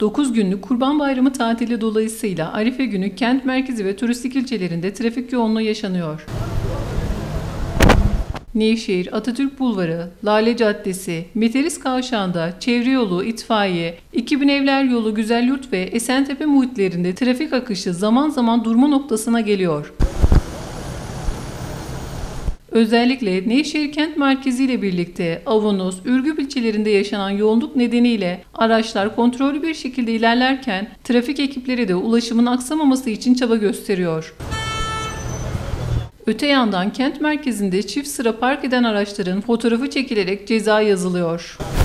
9 günlük Kurban Bayramı tatili dolayısıyla Arife günü kent merkezi ve turistik ilçelerinde trafik yoğunluğu yaşanıyor. Nevşehir, Atatürk Bulvarı, Lale Caddesi, Meteris Kavşağı'nda Çevre Yolu, İtfaiye, 2000 Evler Yolu, Güzelyurt ve Esentepe muhitlerinde trafik akışı zaman zaman durma noktasına geliyor. Özellikle Nevşehir kent merkezi ile birlikte Avanos, Ürgüp ilçelerinde yaşanan yoğunluk nedeniyle araçlar kontrollü bir şekilde ilerlerken trafik ekipleri de ulaşımın aksamaması için çaba gösteriyor. Öte yandan kent merkezinde çift sıra park eden araçların fotoğrafı çekilerek ceza yazılıyor.